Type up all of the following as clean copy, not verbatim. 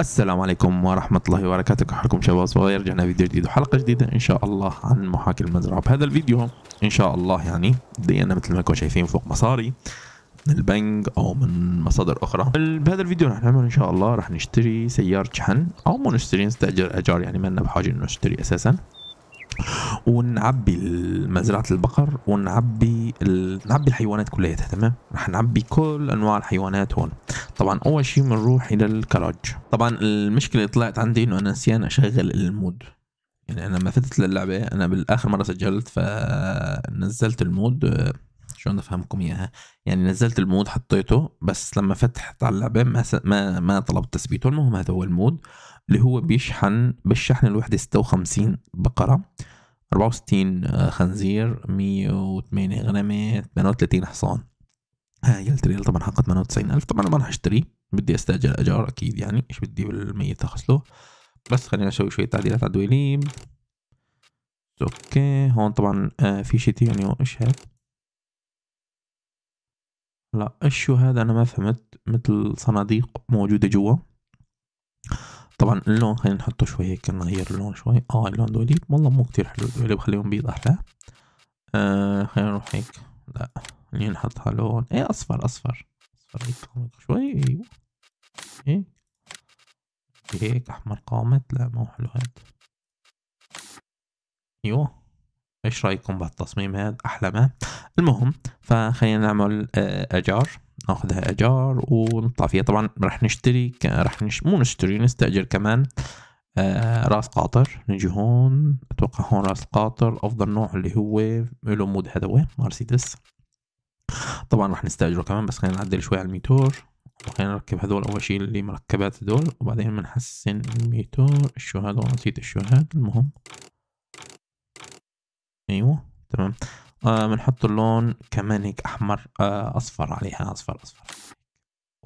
السلام عليكم ورحمة الله وبركاته. كيف حالكم شباب صغير؟ رجعنا فيديو جديد وحلقة جديدة ان شاء الله عن محاكي المزرعة. بهذا الفيديو ان شاء الله يعني بدينا مثل ما انكم شايفين فوق مصاري من البنك او من مصادر اخرى. بهذا الفيديو راح نعمل ان شاء الله راح نشتري سيارة شحن او مو نشتري نستأجر اجار، يعني ما لنا بحاجة انه نشتري اساسا، ونعبي مزرعة البقر ونعبي الحيوانات كلياتها. تمام، رح نعبي كل انواع الحيوانات هون. طبعا اول شيء بنروح الى الكراج. طبعا المشكله اللي طلعت عندي انه انا نسيان اشغل المود، يعني انا ما فتت للعبه، انا بالاخر مره سجلت فنزلت المود، شلون افهمكم اياها، يعني نزلت المود حطيته، بس لما فتحت على اللعبه ما طلبت تثبيته. المهم هذا هو المود اللي هو بيشحن بالشحن الوحده 56 بقره، 64 خنزير، 108 غنمة، 38 حصان. هاي التريل طبعا حقه 98,000. طبعا ما راح اشتريه، بدي استأجر اجار اكيد، يعني ايش بدي بالميت اخسله. بس خلينا نسوي شوية تعديلات على الدويلين. اوكي هون طبعا في شيء يعني ايش هاد؟ لا ايش هذا انا ما فهمت، مثل صناديق موجودة جوا. طبعا اللون خلينا نحطه شوي هيك، نغير اللون شوي. اللون دوليب والله مو كتير حلو، دوليب خليهم بيض احلى. خلينا نروح هيك، لا خلينا نحطها لون ايه اصفر اصفر اصفر هيك قامت شوي. ايوه ايه هيك احمر قامت، لا مو حلو هاد. ايوه ايش رايكم بهالتصميم هاد؟ احلى ما. المهم فخلينا نعمل اجار، ناخذها اجار ونطلع فيها. طبعا راح نشتري نستاجر كمان راس قاطر. نجي هون، اتوقع هون راس قاطر افضل نوع اللي هو له مود، هذا هو مرسيدس. طبعا راح نستاجره كمان، بس خلينا نعدل شوي على الميتور. خلينا نركب هذول اول شيء اللي مركبات هذول، وبعدين بنحسن الميتور. شو هذا؟ نسيت شو هذا. المهم ايوه تمام. بنحط اللون كمان هيك احمر، اصفر عليها، اصفر اصفر.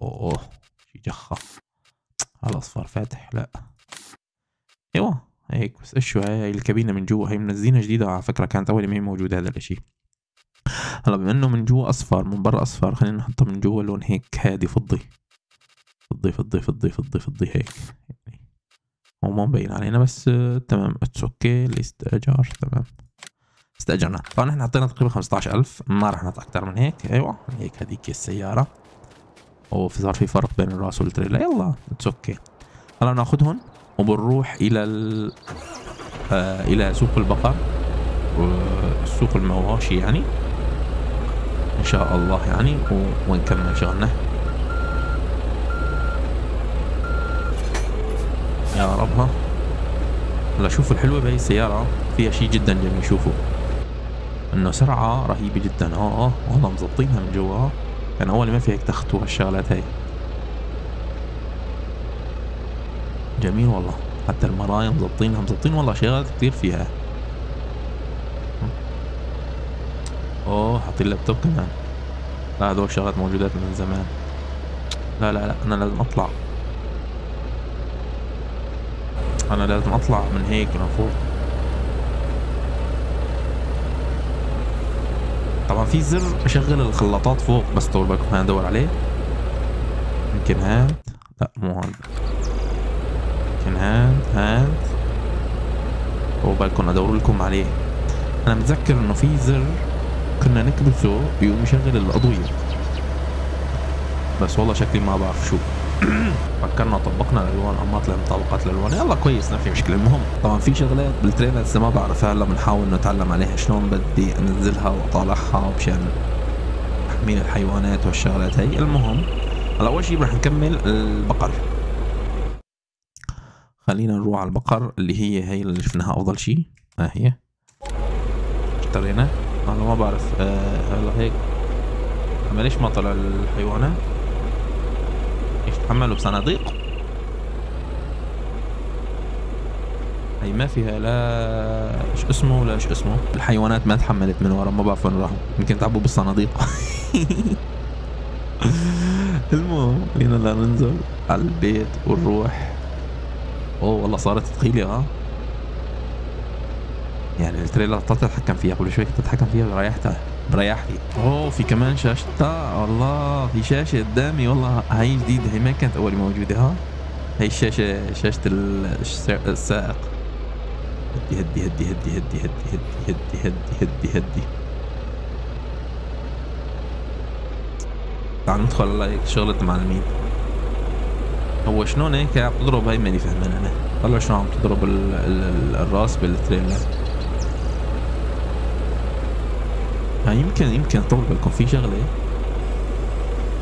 اوه شي جخة الاصفر فاتح، لا ايوه هيك. بس ايش هاي الكابينة من جوا؟ هي منزلينها جديدة على فكرة، كانت اول ما هي موجودة هذا الاشي. هلا بما انه من جوا اصفر من برا اصفر، خلينا نحطها من جوا لون هيك هادي فضي فضي فضي فضي فضي فضي هيك، يعني هو ما مبين علينا بس تمام. اتس اوكي الاستئجار تمام، استأجرنا. طبعا احنا حطينا تقريبا 15,000، ما راح نعطي اكثر من هيك. ايوه هيك هذيك السيارة، وصار في فرق بين الراس والتريلا. يلا اتس اوكي. هلا بناخذهم وبنروح الى الى سوق البقر، السوق المواشي يعني ان شاء الله، يعني ونكمل شغلنا. يا ربها. هلا شوفوا الحلوة بهي السيارة، فيها شيء جدا جميل. شوفوا انه سرعة رهيبة جدا. والله مزبطينها من جوا، كان اول ما في هيك تخت وهالشغلات هاي. جميل والله، حتى المرايا مزبطينها، مزبطين والله شغلات كتير فيها. حاطين لابتوب كمان. لا هذول شغلات موجودات من زمان. لا لا لا انا لازم اطلع، انا لازم اطلع من هيك من فوق. طبعا في زر اشغل الخلاطات فوق، بس طول بالكم خلينا ندور عليه. يمكن هاد، لا مو هاد، يمكن هاد هاد، طول بالكم ادور لكم عليه. انا متذكر انه في زر كنا نكبسه يقوم يشغل الاضوية، بس والله شكلي ما بعرف شو. فكرنا وطبقنا الالوان، اما طلع مطابقات الالوان. يلا كويس ما في مشكله. المهم طبعا في شغلات بالتريلا لسه ما بعرفها، هلا بنحاول نتعلم عليها شلون بدي انزلها واطالعها مشان تحميل الحيوانات والشغلات هي. المهم هلا اول شيء رح نكمل البقر. خلينا نروح على البقر اللي هي اللي شفناها افضل شيء. هي اشترينا. انا ما بعرف هلا هيك اما ليش ما طلع الحيوانات يتحملوا بصناديق. هي ما فيها لا شو اسمه لا شو اسمه، الحيوانات ما تحملت من ورا، ما بعرف وين راحوا، يمكن تعبوا بالصناديق. المهم خلينا لا ننزل على البيت ونروح. والله صارت ثقيلة. يعني التريلا بطلت اتحكم فيها، كل شوي كنت اتحكم فيها بريحتها بريحتي. في كمان شاشتها، الله في شاشة قدامي والله. هاي جديدة، هي ما كانت أول موجودة. هي الشاشة، شاشة السائق. هدي هدي هدي هدي هدي هدي هدي هدي هدي هدي هدي. تعال ندخل هيك شغلة معلمين. هو شلون هيك عم تضرب هي ماني فاهمان انا. طلع شلون عم تضرب الراس بالتريلر. هاي يمكن طول بالكم في شغلة.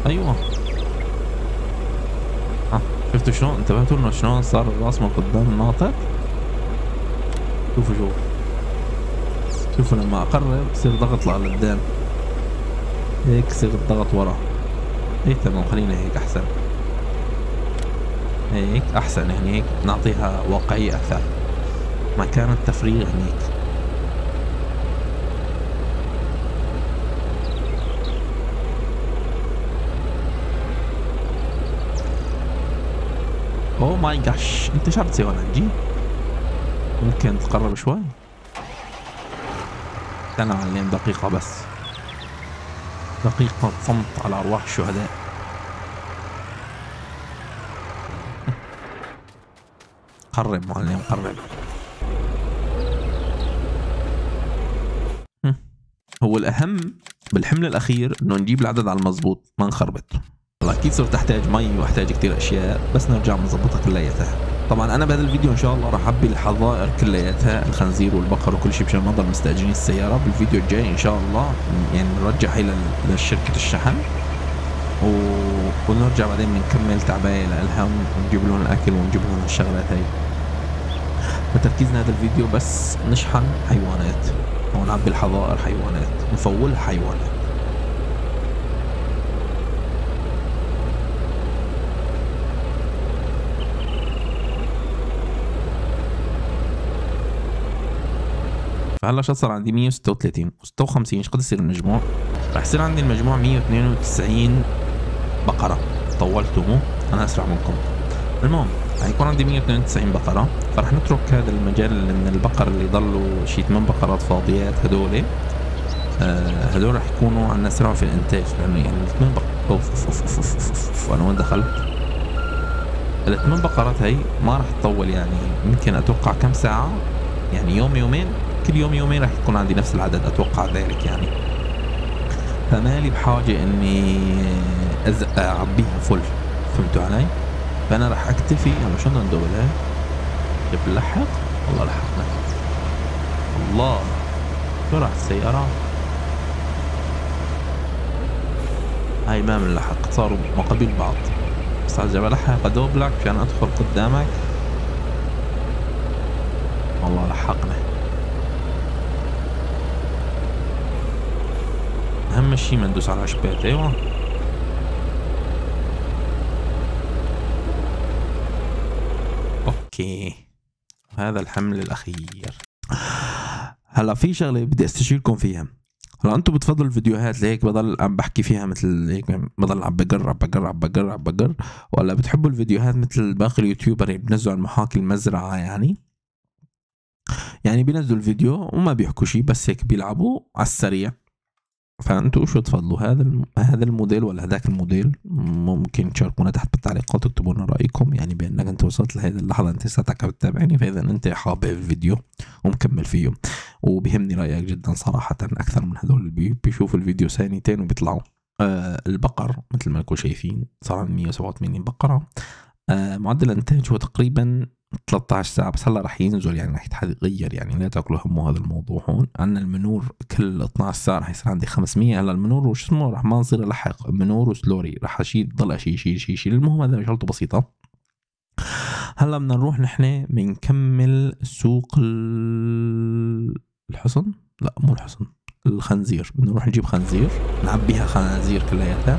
ايوه. شفتوا شلون؟ انتبهتوا انه شلون صار الراس من قدام ناطط؟ شوفوا شوفوا لما اقرب يصير ضغط لقدام، هيك يصير الضغط ورا. ايه تمام، خلينا هيك احسن، هيك احسن، هنيك نعطيها واقعية اكثر. مكان التفريغ هنيك. اوه ماي جاش، انت شو عم تسوي هون؟ جي ممكن تقرب شوي؟ استنى معلم دقيقة بس، دقيقة صمت على أرواح الشهداء. قرب معلم قرب. هو الأهم بالحمل الأخير إنه نجيب العدد على المضبوط ما نخربط. هلا أكيد صرت أحتاج مي وأحتاج كتير أشياء، بس نرجع نظبطها كلياتها. طبعا أنا بهذا الفيديو إن شاء الله راح أحبي الحظائر كلياتها، الخنزير والبقر وكل شيء مشان نضل مستأجرين السيارة. بالفيديو الجاي إن شاء الله يعني نرجع هي لشركة الشحن ونرجع بعدين بنكمل تعبئة لإلها ونجيب لهم الأكل ونجيب لهم الشغلات هي. فتركيزنا هذا الفيديو بس نشحن حيوانات ونعبي الحظائر حيوانات ونفولها حيوانات. فهلا شو صار عندي 136 و56، شقد يصير المجموع؟ رح يصير عندي المجموع 192 بقرة. طولتوا مو؟ أنا أسرع منكم. المهم حيكون عندي 192 بقرة، فرح نترك هذا المجال من البقر اللي ضلوا شي 8 بقرات فاضيات هدول. هدول رح يكونوا عنا سرعة في الإنتاج، لأنه يعني الثمان بقرات أوف أنا وين دخلت؟ الثمان بقرات هي ما رح تطول، يعني يمكن أتوقع كم ساعة؟ يعني يوم يومين، كل يوم يومين راح يكون عندي نفس العدد اتوقع ذلك يعني. فمالي بحاجه اني اعبيها فل، فهمتوا علي؟ فانا راح اكتفي. هلا شو بدنا ندور هيك؟ جيب نلحق؟ والله لحقنا. الله شو راح السيارة؟ هاي ما بنلحق، صاروا مقابل بعض. بس عجب الحق ادوبلك مشان ادخل قدامك. والله لحقنا. أهم شي ما ندوس على العشبات. أيوة أوكي، هذا الحمل الأخير. هلا في شغلة بدي أستشيركم فيها. هلا أنتم بتفضلوا الفيديوهات اللي هيك بضل عم بحكي فيها مثل هيك، بضل عم بقر عم بقر عم بقر عم بقر، ولا بتحبوا الفيديوهات مثل باقي اليوتيوبر اللي بنزلوا عن محاكي المزرعة؟ يعني بينزلوا الفيديو وما بيحكوا شي، بس هيك بيلعبوا على السريع. فانتوا شو تفضلوا، هذا الموديل ولا هذاك الموديل؟ ممكن تشاركونا تحت بالتعليقات وتكتبوا لنا رايكم. يعني بانك انت وصلت لهذه اللحظه انت ساعتك عم تتابعني، فاذا انت حابب الفيديو ومكمل فيه، وبهمني رايك جدا صراحه. اكثر من هذول اللي بيشوفوا الفيديو ثانيتين وبيطلعوا. البقر مثل ما انكم شايفين صار عندي 187 بقره. معدل الانتاج هو تقريبا 13 ساعة، بس هلا رح ينزل يعني رح يتغير، يعني لا تاكلوا همه هذا الموضوع. هون عندنا المنور كل 12 ساعة رح يصير عندي 500. هلا المنور وش اسمه رح ما نصير الحق، منور وسلوري رح اشيل ضل اشيل. المهم هذا شغلته بسيطة. هلا بدنا نروح نحن بنكمل سوق الحصن، لا مو الحصن، الخنزير. بدنا نروح نجيب خنزير نعبيها خنازير كلياتها،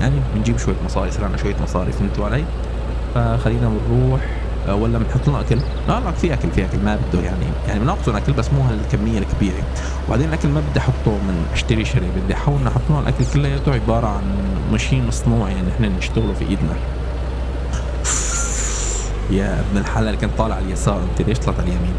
يعني بنجيب شوية مصاري، صار عندنا شوية مصاري، فهمتوا علي؟ فخلينا بنروح ولا بنحط لنا اكل؟ لا في اكل ما بده يعني بناقصهم اكل بس مو هالكميه الكبيره. وبعدين الاكل ما بدي احطه من اشتري شري، بدي احاول نحط لهم الاكل كلياته عباره عن ماشين مصنوع، يعني احنا نشتغله في ايدنا. يا ابن الحلال اللي كان طالع على اليسار، انت ليش طلعت على اليمين؟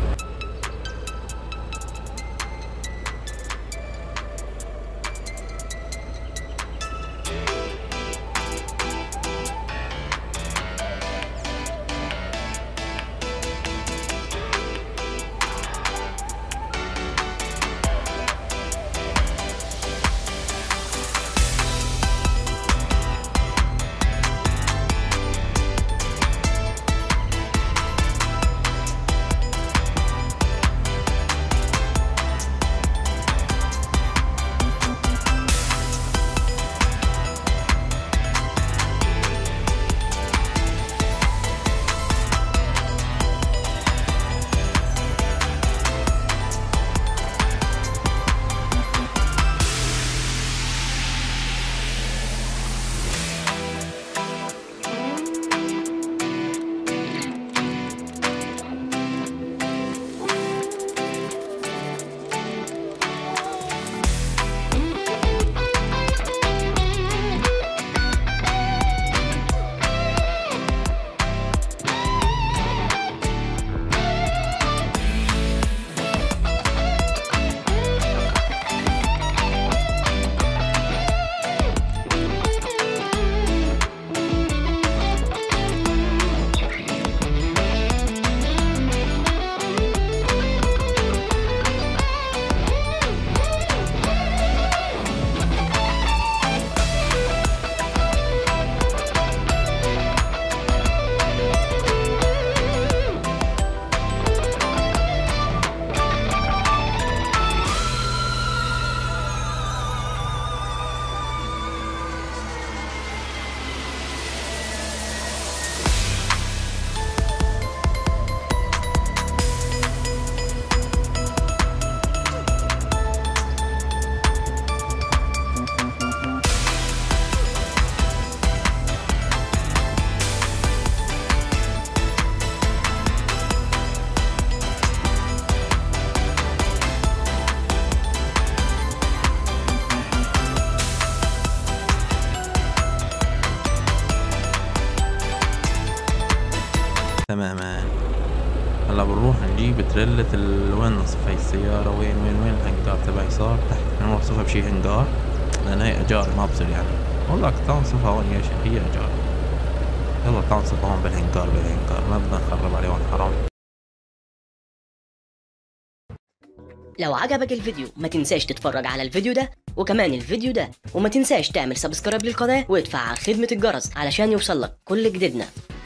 تماما. هلا بنروح نجيب تريلة الونصف هاي السيارة. وين الهنجار تبع يسار تحت؟ نوصفها بشي هنجار لأن هي أجار ما بصير يعني. والله تنصفها هون يا شيخ، هي أجار. يلا تنصفها هون بالهنجار، ما بدنا نخرب عليه هون حرام. لو عجبك الفيديو ما تنساش تتفرج على الفيديو ده وكمان الفيديو ده، وما تنساش تعمل سبسكرايب للقناة وادفع على خدمة الجرس علشان يوصلك كل جديدنا.